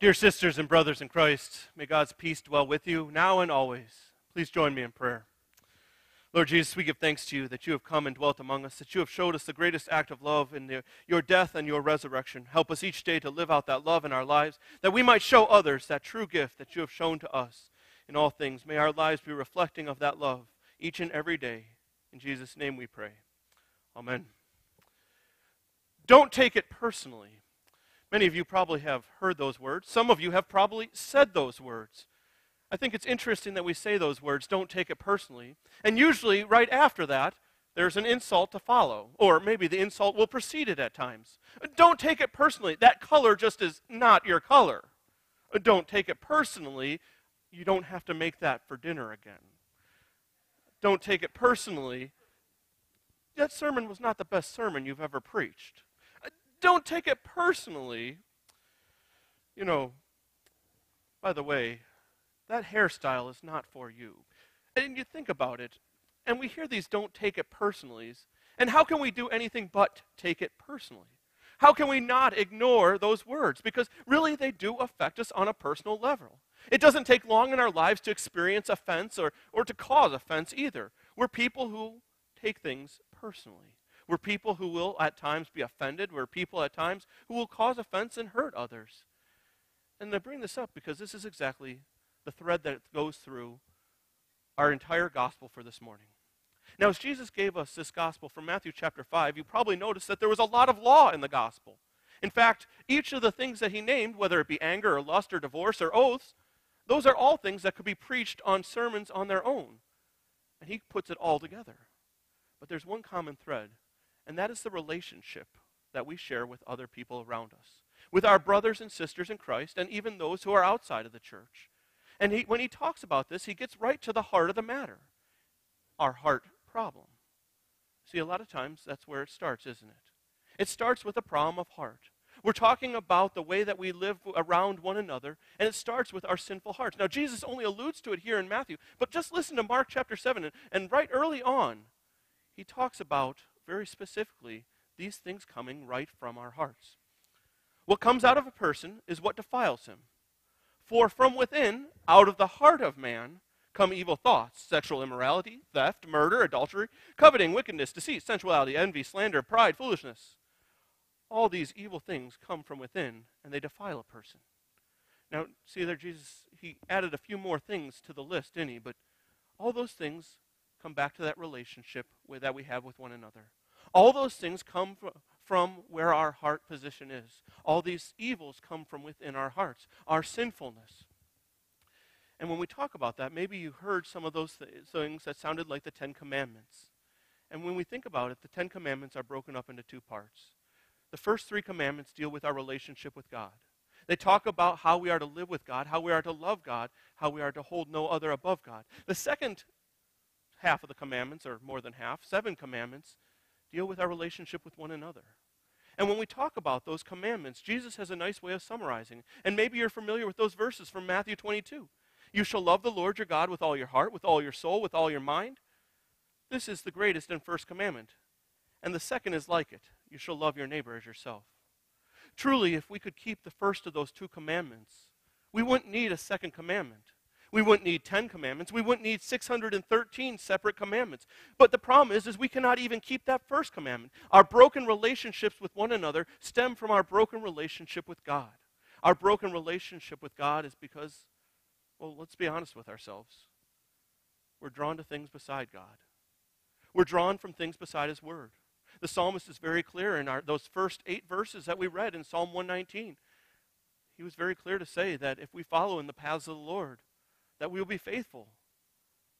Dear sisters and brothers in Christ, may God's peace dwell with you now and always. Please join me in prayer. Lord Jesus, we give thanks to you that you have come and dwelt among us, that you have showed us the greatest act of love in your death and your resurrection. Help us each day to live out that love in our lives, that we might show others that true gift that you have shown to us in all things. May our lives be reflecting of that love each and every day. In Jesus' name we pray. Amen. Don't take it personally. Many of you probably have heard those words. Some of you have probably said those words. I think it's interesting that we say those words, don't take it personally. And usually, right after that, there's an insult to follow. Or maybe the insult will precede it at times. Don't take it personally. That color just is not your color. Don't take it personally. You don't have to make that for dinner again. Don't take it personally. That sermon was not the best sermon you've ever preached. Don't take it personally. You know, by the way, that hairstyle is not for you. And you think about it, and we hear these don't take it personallys, and how can we do anything but take it personally? How can we not ignore those words? Because really they do affect us on a personal level. It doesn't take long in our lives to experience offense or to cause offense either. We're people who take things personally. We're people who will at times be offended. We're people at times who will cause offense and hurt others. And I bring this up because this is exactly the thread that goes through our entire gospel for this morning. Now, as Jesus gave us this gospel from Matthew chapter 5, you probably noticed that there was a lot of law in the gospel. In fact, each of the things that he named, whether it be anger or lust or divorce or oaths, those are all things that could be preached on sermons on their own. And he puts it all together. But there's one common thread, and that is the relationship that we share with other people around us, with our brothers and sisters in Christ, and even those who are outside of the church. And when he talks about this, he gets right to the heart of the matter, our heart problem. See, a lot of times that's where it starts, isn't it? It starts with a problem of heart. We're talking about the way that we live around one another, and it starts with our sinful hearts. Now, Jesus only alludes to it here in Matthew, but just listen to Mark chapter 7, and right early on, he talks about, very specifically, these things coming right from our hearts. What comes out of a person is what defiles him. For from within, out of the heart of man, come evil thoughts, sexual immorality, theft, murder, adultery, coveting, wickedness, deceit, sensuality, envy, slander, pride, foolishness. All these evil things come from within, and they defile a person. Now, see there, Jesus, he added a few more things to the list, didn't he? But all those things come back to that relationship that we have with one another. All those things come from where our heart position is. All these evils come from within our hearts, our sinfulness. And when we talk about that, maybe you heard some of those things that sounded like the Ten Commandments. And when we think about it, the Ten Commandments are broken up into two parts. The first three commandments deal with our relationship with God. They talk about how we are to live with God, how we are to love God, how we are to hold no other above God. The second half of the commandments, or more than half, 7 commandments, deal with our relationship with one another. And when we talk about those commandments, Jesus has a nice way of summarizing. And maybe you're familiar with those verses from Matthew 22. You shall love the Lord your God with all your heart, with all your soul, with all your mind. This is the greatest and first commandment. And the second is like it. You shall love your neighbor as yourself. Truly, if we could keep the first of those two commandments, we wouldn't need a second commandment. We wouldn't need 10 commandments. We wouldn't need 613 separate commandments. But the problem is we cannot even keep that first commandment. Our broken relationships with one another stem from our broken relationship with God. Our broken relationship with God is because, well, let's be honest with ourselves. We're drawn to things beside God. We're drawn from things beside His Word. The psalmist is very clear in those first 8 verses that we read in Psalm 119. He was very clear to say that if we follow in the paths of the Lord, that we will be faithful.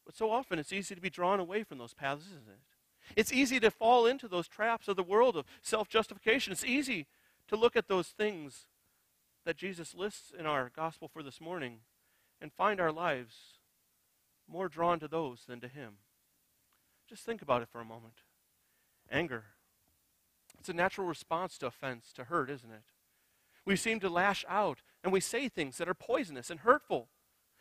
But so often it's easy to be drawn away from those paths, isn't it? It's easy to fall into those traps of the world of self-justification. It's easy to look at those things that Jesus lists in our gospel for this morning and find our lives more drawn to those than to Him. Just think about it for a moment. Anger. It's a natural response to offense, to hurt, isn't it? We seem to lash out, and we say things that are poisonous and hurtful.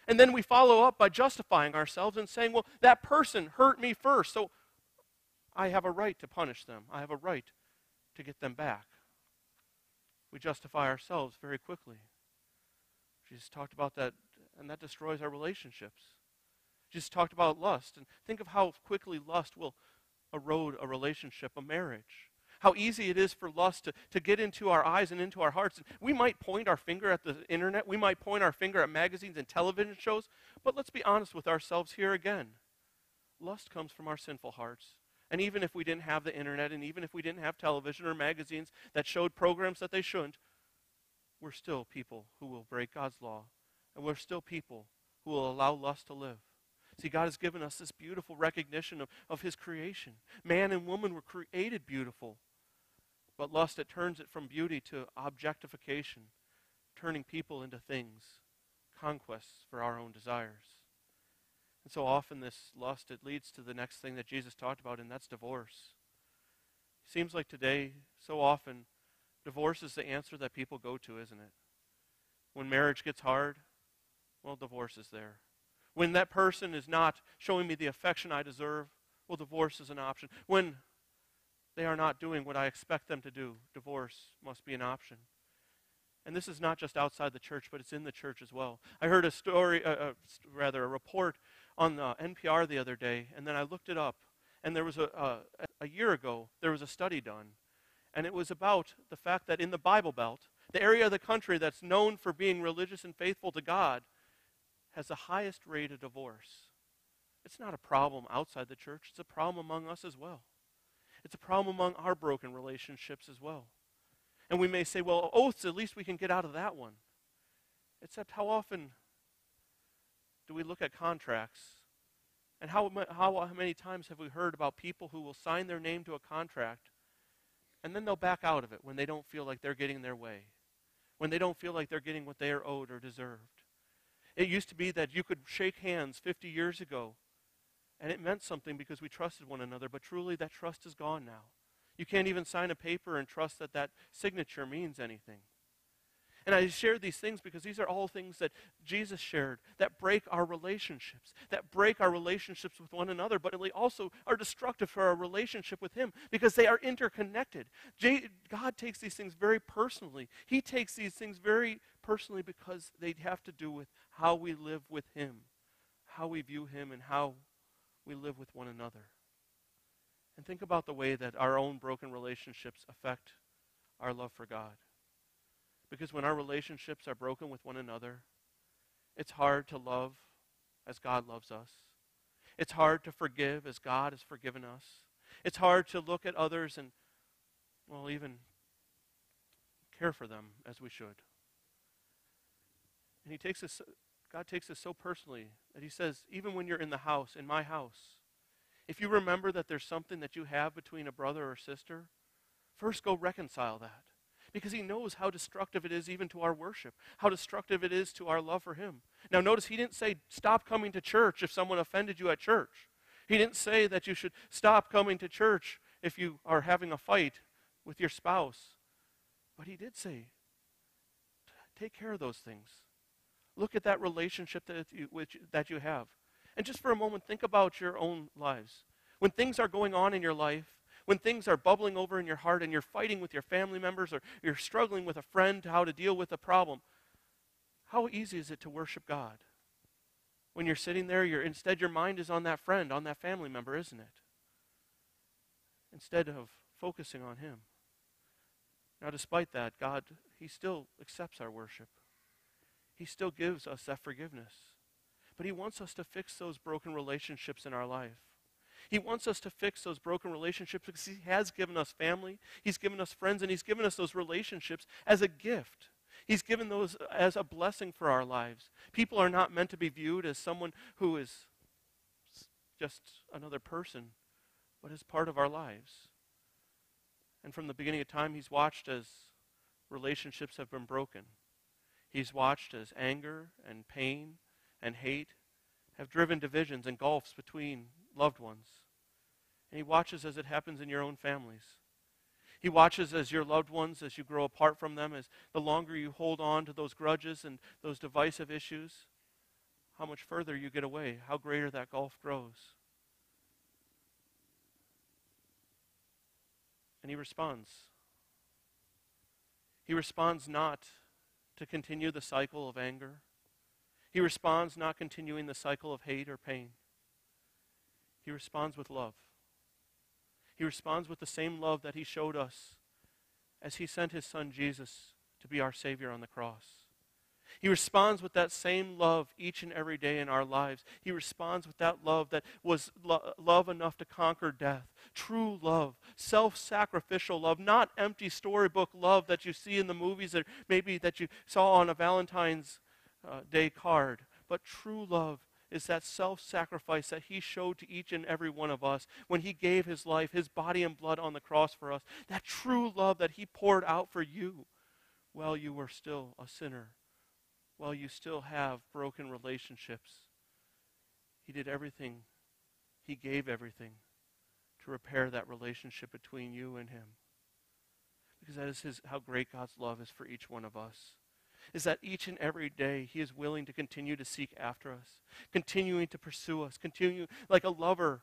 And then we follow up by justifying ourselves and saying, well, that person hurt me first, so I have a right to punish them. I have a right to get them back. We justify ourselves very quickly. Jesus talked about that, and that destroys our relationships. Jesus talked about lust, and think of how quickly lust will erode a relationship, a marriage. How easy it is for lust to get into our eyes and into our hearts. And we might point our finger at the internet. We might point our finger at magazines and television shows. But let's be honest with ourselves here again. Lust comes from our sinful hearts. And even if we didn't have the internet, and even if we didn't have television or magazines that showed programs that they shouldn't, we're still people who will break God's law. And we're still people who will allow lust to live. See, God has given us this beautiful recognition of His creation. Man and woman were created beautiful. But lust, it turns it from beauty to objectification, turning people into things, conquests for our own desires. And so often this lust, it leads to the next thing that Jesus talked about, and that's divorce. It seems like today, so often, divorce is the answer that people go to, isn't it? When marriage gets hard, well, divorce is there. When that person is not showing me the affection I deserve, well, divorce is an option. When they are not doing what I expect them to do, divorce must be an option. And this is not just outside the church, but it's in the church as well. I heard a report on NPR the other day, and then I looked it up. And there was a year ago, there was a study done. And it was about the fact that in the Bible Belt, the area of the country that's known for being religious and faithful to God has the highest rate of divorce. It's not a problem outside the church. It's a problem among us as well. It's a problem among our broken relationships as well. And we may say, well, oaths, at least we can get out of that one. Except how often do we look at contracts? And how many times have we heard about people who will sign their name to a contract, and then they'll back out of it when they don't feel like they're getting their way, when they don't feel like they're getting what they are owed or deserved. It used to be that you could shake hands 50 years ago, and it meant something because we trusted one another, but truly that trust is gone now. You can't even sign a paper and trust that that signature means anything. And I share these things because these are all things that Jesus shared that break our relationships, with one another, but also are destructive for our relationship with Him because they are interconnected. God takes these things very personally. He takes these things very personally because they have to do with how we live with Him, how we view Him, and how we live with one another. And think about the way that our own broken relationships affect our love for God. Because when our relationships are broken with one another, it's hard to love as God loves us. It's hard to forgive as God has forgiven us. It's hard to look at others and, well, even care for them as we should. And God takes this so personally that He says, even when you're in the house, in my house, if you remember that there's something that you have between a brother or sister, first go reconcile that. Because He knows how destructive it is even to our worship, how destructive it is to our love for Him. Now notice He didn't say stop coming to church if someone offended you at church. He didn't say that you should stop coming to church if you are having a fight with your spouse. But He did say, take care of those things. Look at that relationship that you have. And just for a moment, think about your own lives. When things are going on in your life, when things are bubbling over in your heart and you're fighting with your family members or you're struggling with a friend how to deal with a problem, how easy is it to worship God? When you're sitting there, instead your mind is on that friend, on that family member, isn't it? Instead of focusing on Him. Now despite that, God, He still accepts our worship. He still gives us that forgiveness. But He wants us to fix those broken relationships in our life. He wants us to fix those broken relationships because He has given us family, He's given us friends, and He's given us those relationships as a gift. He's given those as a blessing for our lives. People are not meant to be viewed as someone who is just another person, but as part of our lives. And from the beginning of time, He's watched as relationships have been broken. He's watched as anger and pain and hate have driven divisions and gulfs between loved ones. And He watches as it happens in your own families. He watches as your loved ones, as you grow apart from them, as the longer you hold on to those grudges and those divisive issues, how much further you get away, how greater that gulf grows. And He responds. He responds not to continue the cycle of anger. He responds not continuing the cycle of hate or pain. He responds with love. He responds with the same love that he showed us as he sent his son Jesus to be our Savior on the cross. He responds with that same love each and every day in our lives. He responds with that love that was love enough to conquer death. True love, self-sacrificial love, not empty storybook love that you see in the movies or maybe that you saw on a Valentine's Day card. But true love is that self-sacrifice that he showed to each and every one of us when he gave his life, his body and blood on the cross for us. That true love that he poured out for you while you were still a sinner, while you still have broken relationships. He did everything. He gave everything to repair that relationship between you and him. Because that is how great God's love is for each one of us. Is that each and every day he is willing to continue to seek after us, continuing to pursue us, continue like a lover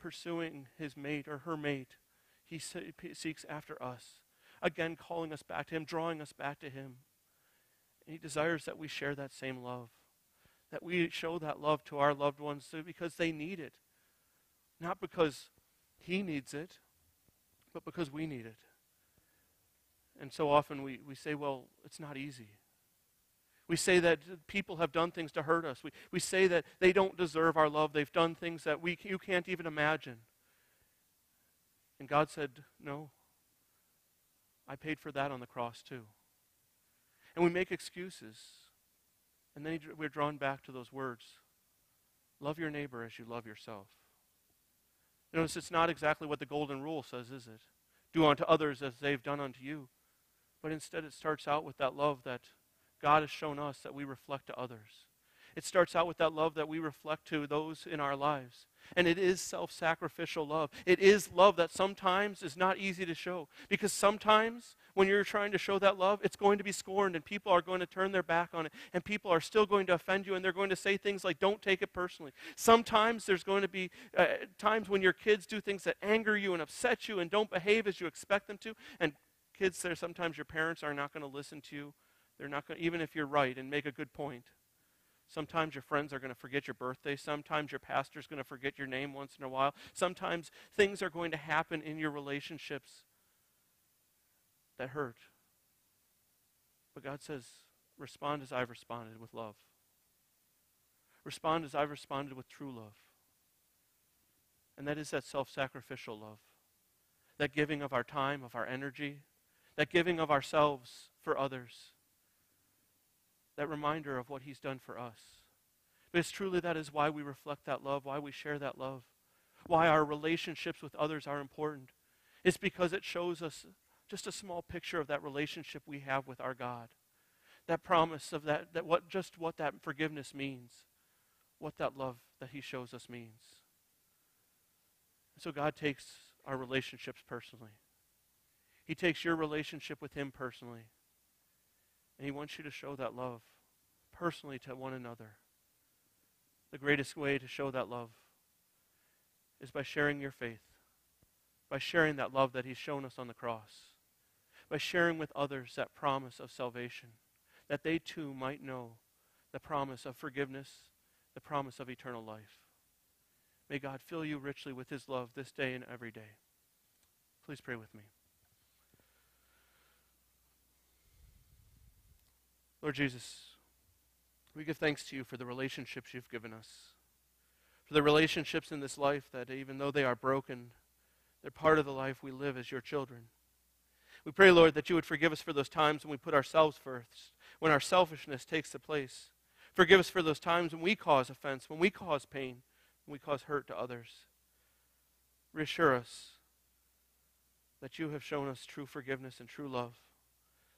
pursuing his mate or her mate. He seeks after us, again calling us back to him, drawing us back to him. And he desires that we share that same love, that we show that love to our loved ones too, because they need it, not because he needs it, but because we need it. And so often we say, well, it's not easy. We say that people have done things to hurt us. We say that they don't deserve our love. They've done things that you can't even imagine. And God said, no, I paid for that on the cross too. And we make excuses. And then we're drawn back to those words. Love your neighbor as you love yourself. Notice it's not exactly what the golden rule says, is it? Do unto others as they've done unto you. But instead it starts out with that love that God has shown us that we reflect to others. It starts out with that love that we reflect to those in our lives. And it is self-sacrificial love. It is love that sometimes is not easy to show. Because sometimes when you're trying to show that love, it's going to be scorned and people are going to turn their back on it. And people are still going to offend you and they're going to say things like, don't take it personally. Sometimes there's going to be times when your kids do things that anger you and upset you and don't behave as you expect them to. And kids, sometimes your parents are not going to listen to you. They're not going to, even if you're right and make a good point. Sometimes your friends are going to forget your birthday. Sometimes your pastor's going to forget your name once in a while. Sometimes things are going to happen in your relationships that hurt. But God says, respond as I've responded with love. Respond as I've responded with true love. And that is that self-sacrificial love. That giving of our time, of our energy. That giving of ourselves for others. That reminder of what he's done for us. Because truly that is why we reflect that love, why we share that love, why our relationships with others are important. It's because it shows us just a small picture of that relationship we have with our God. That promise of what that forgiveness means, what that love that he shows us means. And so God takes our relationships personally. He takes your relationship with him personally. And he wants you to show that love personally to one another. The greatest way to show that love is by sharing your faith, by sharing that love that he's shown us on the cross, by sharing with others that promise of salvation, that they too might know the promise of forgiveness, the promise of eternal life. May God fill you richly with his love this day and every day. Please pray with me. Lord Jesus, we give thanks to you for the relationships you've given us, for the relationships in this life that even though they are broken, they're part of the life we live as your children. We pray, Lord, that you would forgive us for those times when we put ourselves first, when our selfishness takes the place. Forgive us for those times when we cause offense, when we cause pain, when we cause hurt to others. Reassure us that you have shown us true forgiveness and true love.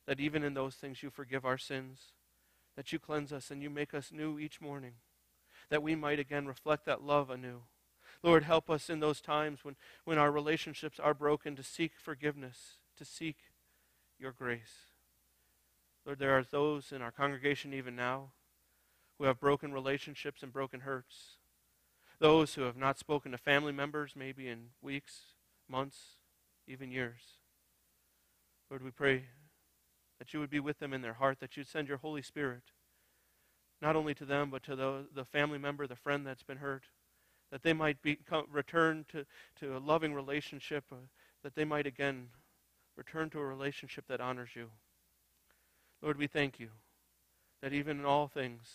That even in those things you forgive our sins, that you cleanse us and you make us new each morning, that we might again reflect that love anew. Lord, help us in those times when our relationships are broken to seek forgiveness, to seek your grace. Lord, there are those in our congregation even now who have broken relationships and broken hurts, those who have not spoken to family members maybe in weeks, months, even years. Lord, we pray that you would be with them in their heart, that you'd send your Holy Spirit, not only to them, but to the family member, the friend that's been hurt, that they might return to a loving relationship, that they might again return to a relationship that honors you. Lord, we thank you that even in all things,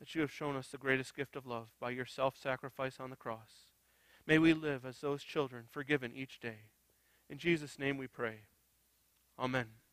that you have shown us the greatest gift of love by your self-sacrifice on the cross. May we live as those children, forgiven each day. In Jesus' name we pray. Amen.